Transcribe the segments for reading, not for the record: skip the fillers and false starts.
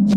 Lleva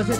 ese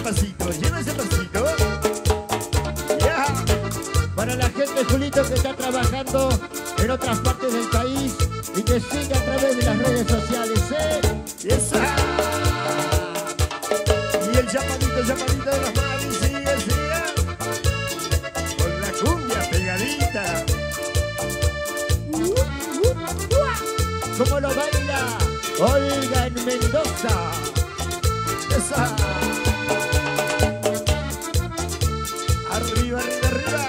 pasito, para la gente Julito que está trabajando en otras partes del país y que sigue a través de las redes sociales, ¿eh? Yes, y el llamadito de las Mavis sigue con la cumbia pegadita. ¿Cómo lo baila Olga en Mendoza? Esa. Arriba, arriba, arriba.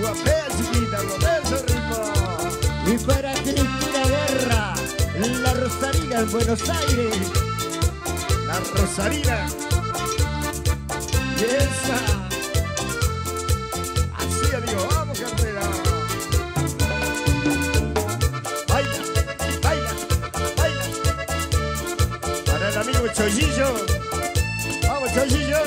Guapea, chiquita, guapea, rico. Y para Cristina Guerra, la Rosarina en Buenos Aires. La Rosarina. Y esa. Así, amigo, vamos, cartera. Baila, baila, baila. Para el amigo Chollillo. Vamos, Chollillo.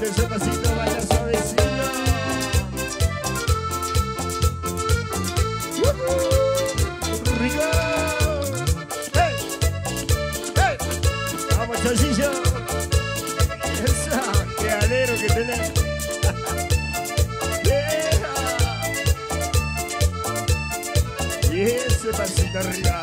Ese pasito vaya suavecito. Rico. Hey, hey. Vamos, Chollillo. Esa, qué alero que tenés. Yeah. Y ese pasito arriba.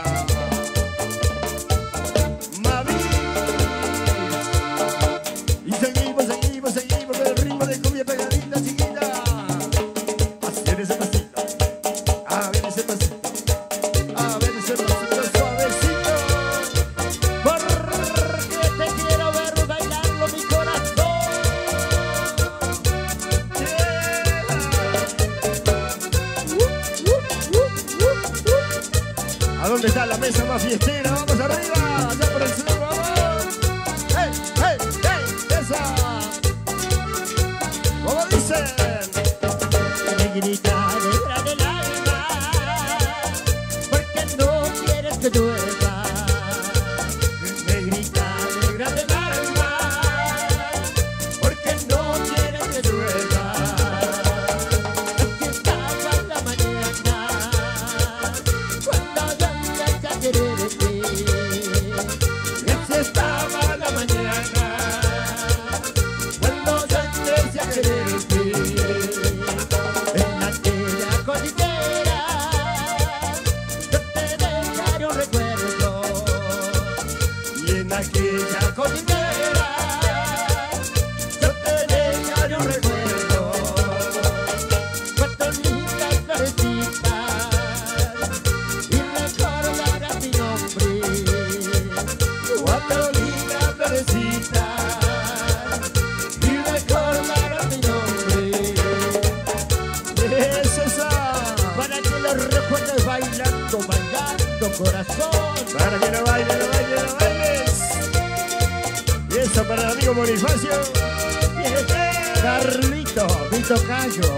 Carlito, Vito Cayo.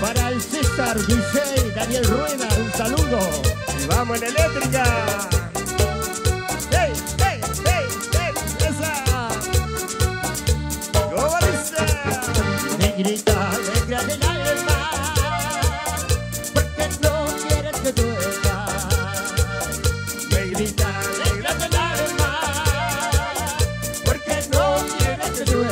Para el César DJ Daniel Rueda, un saludo. Y vamos en eléctrica. ¡Hey, hey, hey, hey! ¡Esa! ¡Cómo dice! Negrita, negra del alma, porque no quieres que duela. Negrita, negra del alma, porque no quieres que duela.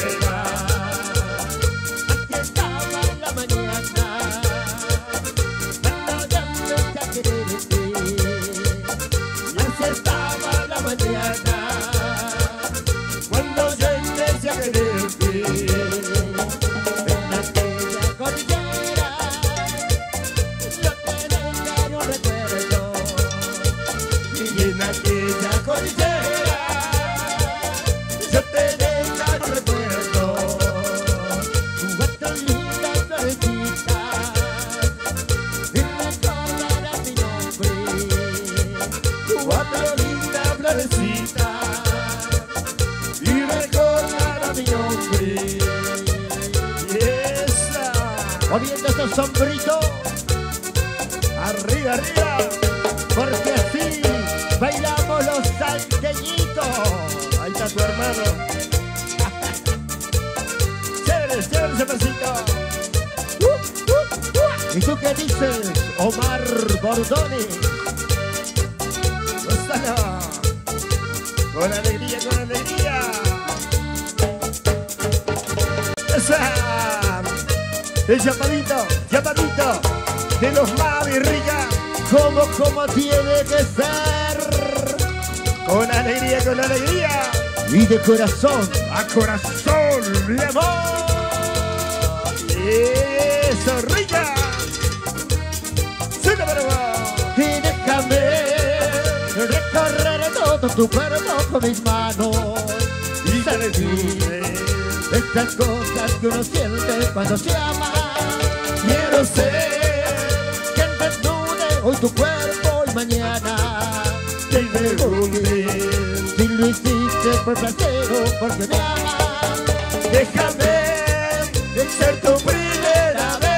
Moviendo estos sombritos. Arriba, arriba. porque así bailamos los salteñitos. Ahí está tu hermano. Chévere, chévere ese pasito. ¿Y tú qué dices, Omar Bordoni? Gózala. Con alegría, con alegría. ¡Esa! El llamadito, llamadito de los Mavi, rica. Como tiene que ser. Con alegría, con alegría. Y de corazón a corazón, mi amor. Eso, rica. Y déjame recorrer todo tu cuerpo con mis manos y te decirle estas cosas que uno siente cuando se ama. Quiero ser que desnude hoy tu cuerpo y mañana te desnude si lo hiciste por placer o porque me amas. Déjame de ser tu primera vez.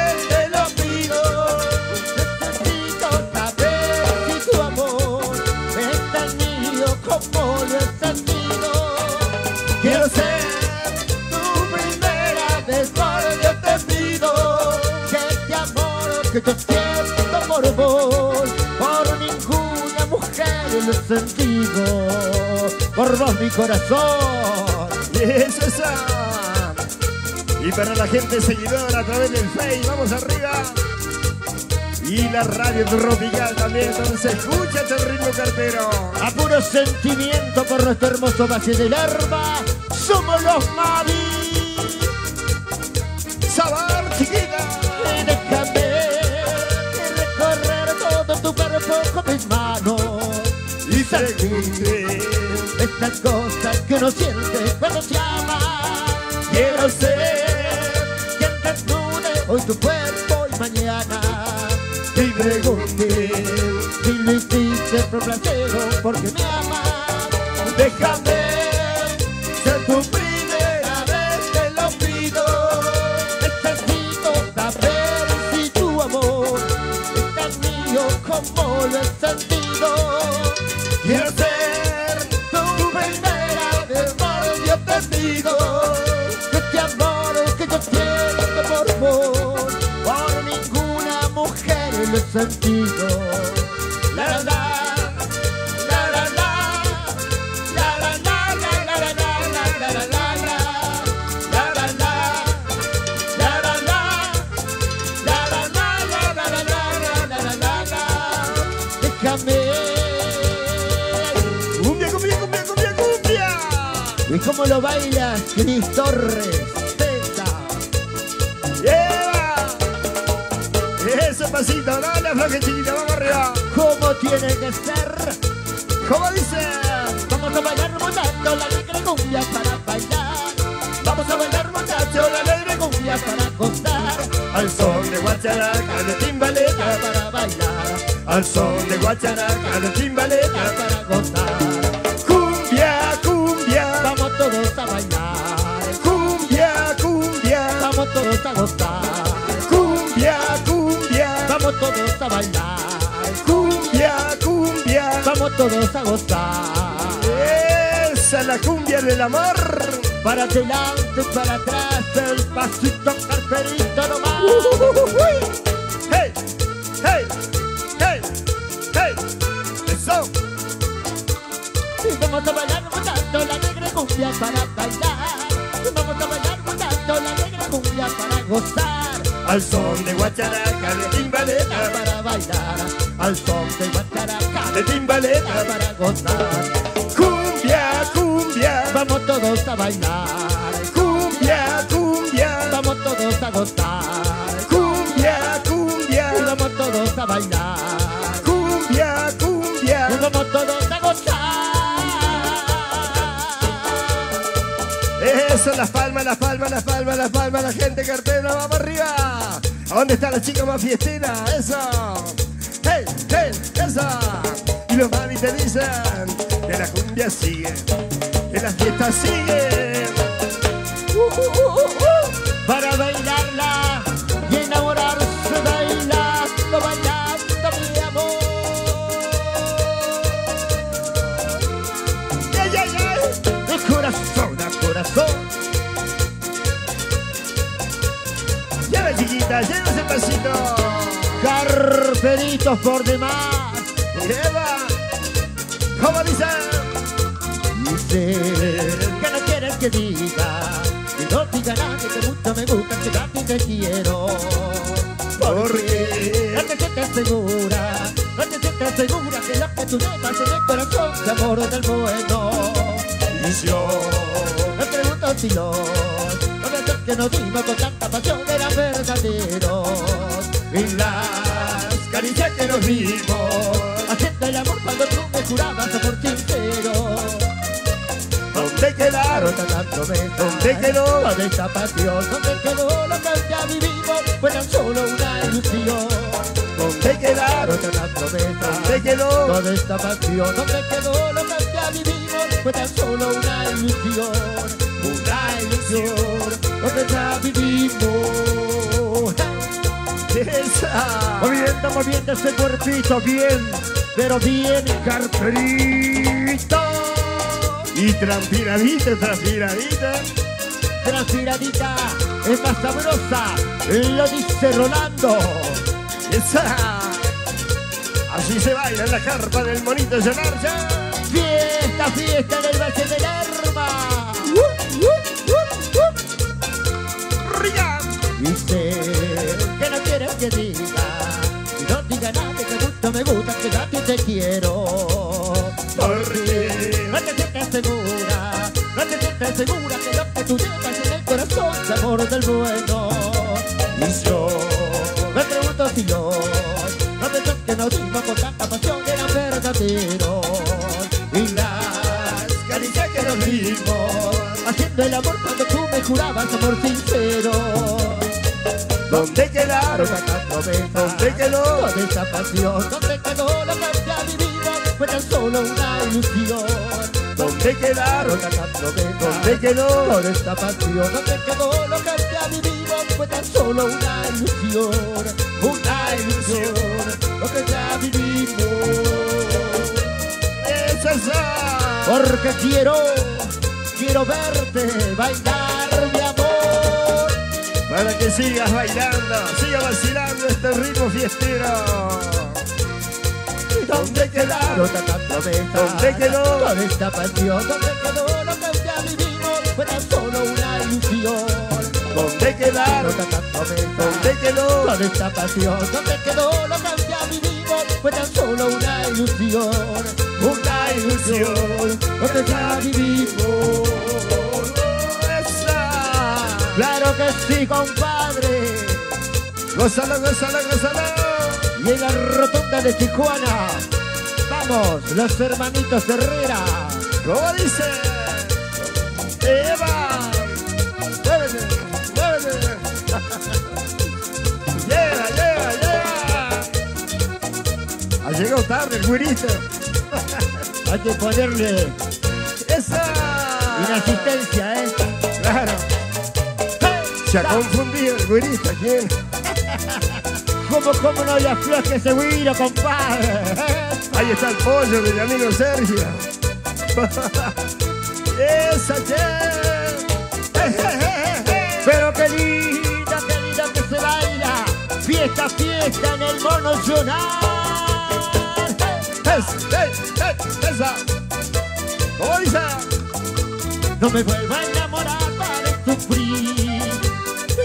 Que yo siento por vos, por ninguna mujer en el sentido, por vos mi corazón. Y eso es a... Y para la gente seguidora a través del Face, vamos arriba. Y la radio tropical también, donde se escucha este ritmo cartero. A puro sentimiento por nuestro hermoso Valle del Arma, somos los Mavi. Sabor, chiquita. Con mis manos y seguiré estas cosas que uno siente cuando se ama. Quiero ser quien desnude hoy tu cuerpo y mañana y pregunté si lo hiciste por placer o porque me amas. Déjame ser tu primera vez, te lo pido. Necesito saber si tu amor es tan mío como lo he sentido. Quiero ser tu primera vez, amor, yo te digo que este amor que yo siento por vos, por ninguna mujer lo he sentido. La la la la la la la la la la la la la la. Cumbia, cumbia, cumbia, cumbia, cumbia. ¿Y cómo lo baila Torre, César? ¡Eva! Ese pasito, dale, floje chiquita, vamos arriba. ¿Cómo tiene que ser? ¿Cómo dice? Vamos a bailar montando la alegre cumbia para bailar. Vamos a bailar montando la alegre cumbia para gozar. Al son de guacharaca, de timbaleta para bailar. Al son de guacharaca, de timbaleta para gozar. Cumbia, cumbia, vamos todos a bailar. Cumbia, cumbia, vamos todos a gozar. Cumbia, cumbia, vamos todos a bailar. Cumbia, cumbia, vamos todos a gozar. Esa es la cumbia del amor. Para adelante, para atrás, el pasito carterito nomás. Hey, hey. Vamos a bailar montando la negra cumbia para bailar. Vamos a bailar montando la negra cumbia para gozar. Al son de guacharaca, de timbaleta para bailar. Al son de guacharaca, de timbaleta para gozar. Cumbia, cumbia, vamos todos a bailar. Cumbia, cumbia, vamos todos a gozar. Cumbia, cumbia, vamos todos a bailar. Cumbia, cumbia, vamos todos a gozar. Eso, las palmas, las palmas, las palmas, las palmas, la gente cartera, vamos arriba. ¿A dónde está la chica más fiestina? Eso. Hey, hey, eso. Y los Mavi te dicen que la cumbia sigue, que la fiesta sigue. Para bailarla y enamorarse bailando, bailando, mi amor. palmaditas, llenos de pasito. Carperitos por demás. Eva, ¿cómo dice? Dice que no quieres que diga, que no diga nada, que te gusta, me gusta, que tanto te quiero. Porque no te sientas segura, no te sientas segura, que la que tú llevas en el corazón se amor del bueno. Y yo me pregunto si no, no me que nos dimos con tanta pasión eran verdaderos. Y las caricias que nos dimos, haciendo el amor cuando tú me jurabas amor sincero. ¿Dónde quedaron tantas promesas? ¿Dónde quedó la de esta pasión? ¿Dónde quedó lo que ya vivimos? Fue tan solo una ilusión. ¿Dónde quedaron tantas promesas? ¿Dónde quedó lo de esta pasión? ¿Dónde quedó lo que ya vivimos? Fue tan solo una ilusión. Una ilusión, lo que ya vivimos. ¡Esa! Moviendo ese cuerpito bien, pero bien carperito. Y transpiradita, transpiradita. Transpiradita es más sabrosa, lo dice Rolando. ¡Esa! Así se baila en la carpa del monito Yonar. Fiesta, fiesta del Valle del Arma. ¡Riga! Dice que no quieres que diga, y no diga nada, que me gusta, que a ti te quiero. Porque no te sientas segura, no te sientas segura, que lo que tú llevas en el corazón es amor del bueno. Y yo me pregunto si no, no pensó que nos dimos con tanta pasión que eran verdaderos. Y las caricias que nos dimos, haciendo el amor cuando tú me jurabas amor sincero. ¿Dónde quedaron tantas promesas? ¿Dónde quedó de esta pasión? ¿Dónde quedó la cancha vivida? Fue tan solo una ilusión. ¿Dónde quedaron tantas promesas? ¿Dónde quedó de esta pasión? ¿Dónde quedó la cancha vivida? Fue tan solo una ilusión. Una ilusión, lo que ya vivimos. ¡Es esa! Porque quiero verte bailar, mi amor. Para que sigas bailando, siga vacilando este ritmo fiestero. ¿Dónde quedaron tantas promesas? ¿Dónde quedó toda esta pasión? ¿Dónde quedó lo que ya vivimos? Fue tan solo una ilusión. ¿Dónde quedaron tantas promesas? ¿Dónde quedó toda esta pasión? ¿Dónde quedó lo que ya vivimos? Fue tan solo una ilusión. Una ilusión, lo que ya vivimos. ¡Claro que sí, compadre! ¡Gózalo, gózalo, gózalo! Y en la rotonda de Tijuana, ¡vamos, los hermanitos Herrera! ¿Cómo dice? ¡Eva! ¡Muévete, muévete! ¡Llega, llega, llega! Ha llegado tarde el güerito. Hay que ponerle... ¡Esa! Una asistencia, ¿eh? ¡Claro! Se ha confundido el güirito, ¿quién? ¿Cómo no le afloje ese güiro, compadre? Ahí está el pollo de mi amigo Sergio. ¡Esa, che! Pero querida que se baila. Fiesta, fiesta en el Mono Yonar. ¡Esa! ¡Oiza! No me vuelva a enamorar para sufrir.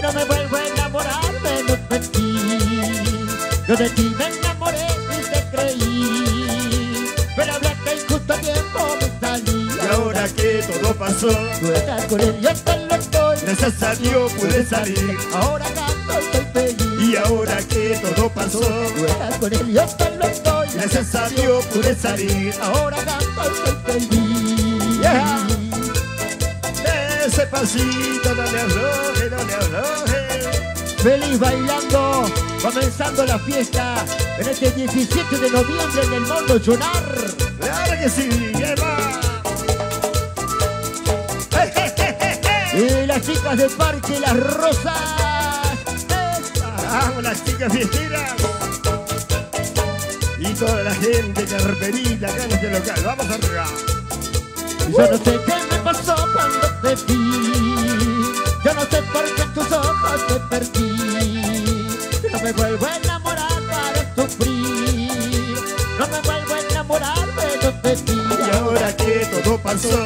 No me vuelvo a enamorar menos de ti. Yo de ti me enamoré y te creí, pero habrá que injusto tiempo me salí. Y ahora que todo pasó, tú estás con él, yo te lo estoy. Gracias a Dios pude salir. Ahora canto, estoy feliz. Y ahora que todo pasó, tú estás con él, yo te lo estoy. Gracias a Dios pude salir. Ahora canto, estoy feliz. Yeah. Ese pasito no le arroje, no le arroje. Feliz bailando, comenzando la fiesta en este 17 de noviembre en el Mono Yonar. ¡Claro que sí, Eva! Y las chicas del parque, las rosas. ¡Vamos, las chicas fiesteras! Y toda la gente carperita acá en este local. ¡Vamos arriba! Yo no sé qué me pasó cuando te vi, yo no sé por qué en tus ojos te perdí. me vuelvo a enamorar para sufrir, no me vuelvo a enamorar menos de ti. Y ahora que todo pasó,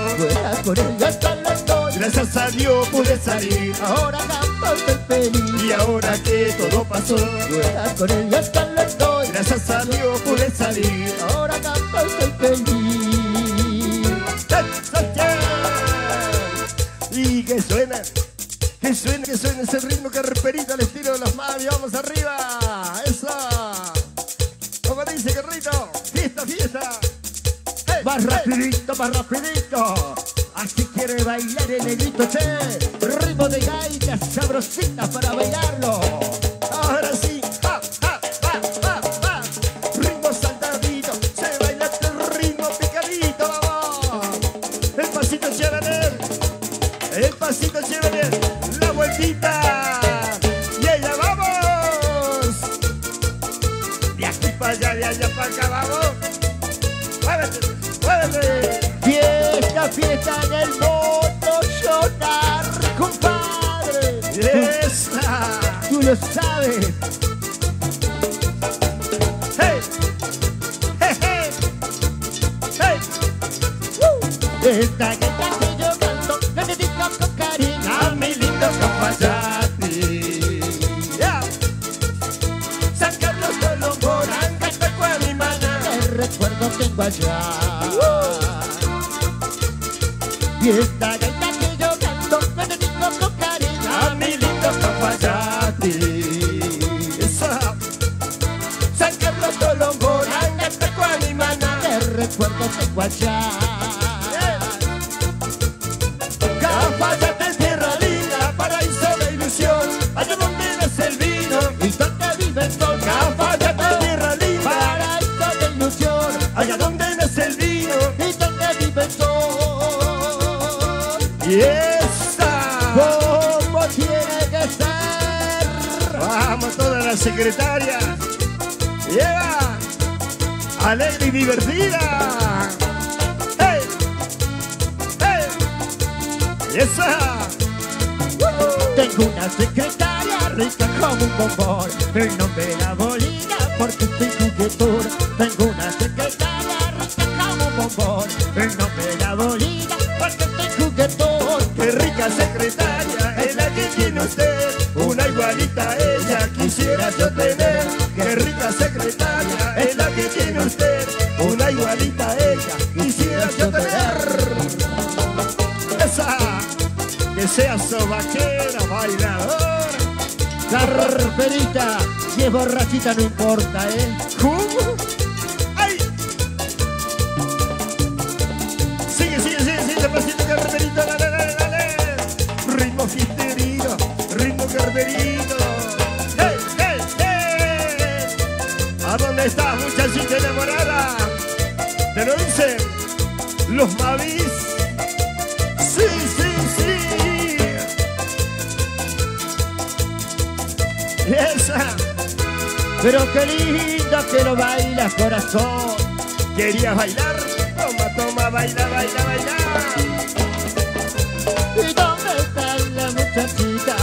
conmigo hasta las dos, gracias a Dios pude salir. Ahora canto y soy feliz. Y ahora que todo pasó, conmigo hasta las dos, gracias a Dios pude salir. Ahora canto y soy feliz. Y que suena, que suene, que suene ese ritmo carperito al estilo de los Mavi. Vamos arriba, eso, como dice Carrito, fiesta, fiesta, hey, más hey, rapidito, más rapidito, así quiere bailar el negrito, che, ritmo de gaita, sabrosita para bailarlo, ahora sí, pa, pa, pa, pa, pa, ritmo saltadito, se baila este ritmo picadito, vamos, el pasito lleva en él, el pasito lleva en él. Y ella vamos, de aquí para allá, de allá para acá, vamos. Muévete, muévete. Fiesta, fiesta en el Mono Yonar, compadre. Esa, tú lo sabes. Hey, hey, hey, hey. Esta gaita que yo canto, me dedico con cariño a mi lindo compañero. Tengo allá. Y esta gaita que yo canto me dedico con cariño a mi lindo Papayati, San Carlos Tolomboran, Tacuarimana, te recuerdo tengo allá. Papayati es tierra linda, paraíso de ilusión, allá donde ves el vino y donde vive el sol. Allá donde nace el vino y donde vive el sol. Y esta, como tiene que estar. Vamos todas las secretarias. Eva, alegre y divertida. ¡Hey! ¡Hey! ¡Esa! Tengo una secretaria rica como un bombón. El nombre de la bolita porque estoy juguetón. Tengo una secretaria. El nombre de la bolita, porque estoy juguetón. Qué rica secretaria es la que tiene usted. Una igualita ella quisiera yo tener. Qué rica secretaria es la que tiene usted. Una igualita ella quisiera yo tener. Esa, que sea sobaquera, bailadora, carperita, si es borrachita no importa, ¿eh? ¿Cómo? Pasito carterito, dale, dale, dale. Ritmo fisterito, ritmo carterito. ¡Hey, hey, hey! ¿A dónde estás, muchachita enamorada? ¿Te lo dicen los Mavis? ¡Sí, sí, sí! ¡Esa! Pero qué linda que lo bailas, corazón. ¿Querías bailar? Toma, toma, baila, baila, baila. ¿Y dónde está la muchachita?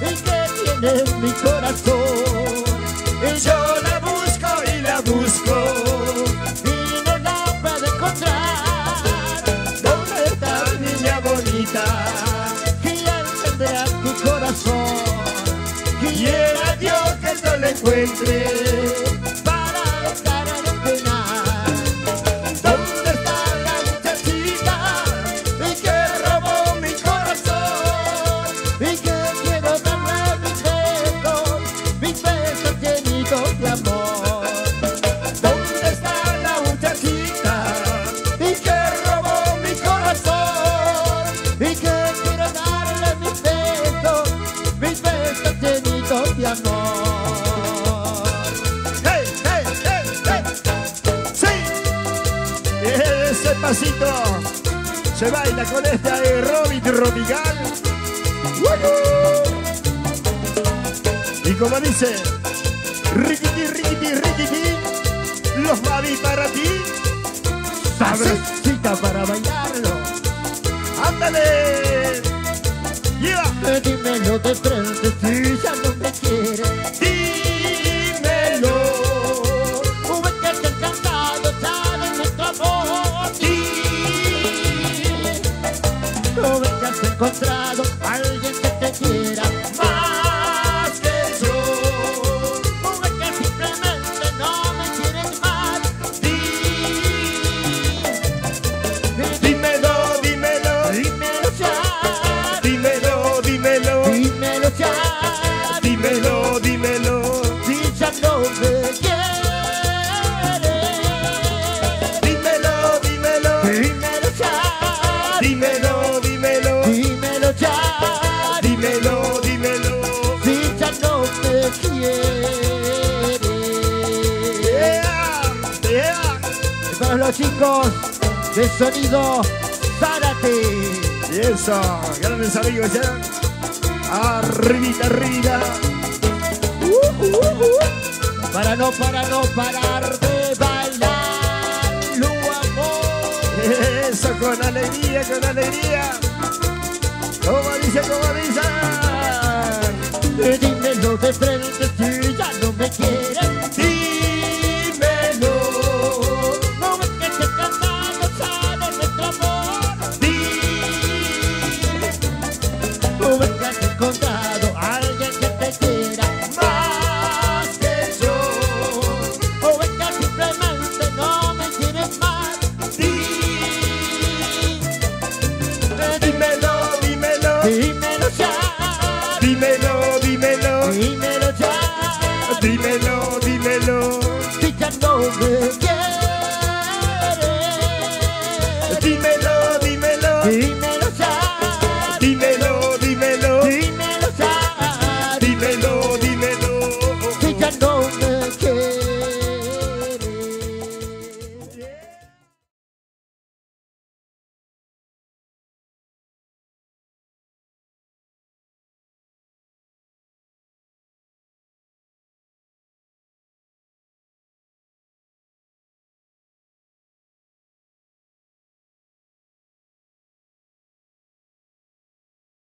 ¿Y qué tiene en mi corazón? Y yo la busco y la busco y no la puedo encontrar. ¿Dónde está mi niña bonita? Gigante de a tu corazón. Quiera Dios que yo la encuentre. Se baila con esta de Robin Robigal. Y como dice, riquiti, riquiti, riquiti, los Mavi para ti. Sabrosita para bailarlo. ¡Ándale! ¡Lleva! Dímelo de frente si ya no me quieres. Somos los chicos de Sonido Zárate. Y eso, grandes amigos ya. Arribita, arriba. Para no parar de bailar, lo amor. Eso, con alegría, con alegría. Como dice, como dice. Dímelo de frente si ya no me quieres. Dímelo. ¿Cómo es que se cantando sale nuestro amor? Dime. ¿Cómo es que has encontrado a alguien que te quiera más que yo? ¿O es que simplemente no me quieres más? Dime. Dímelo, dímelo. Dímelo ya. Dímelo. Dímelo ya, dímelo, dímelo. Si ya no me quieres.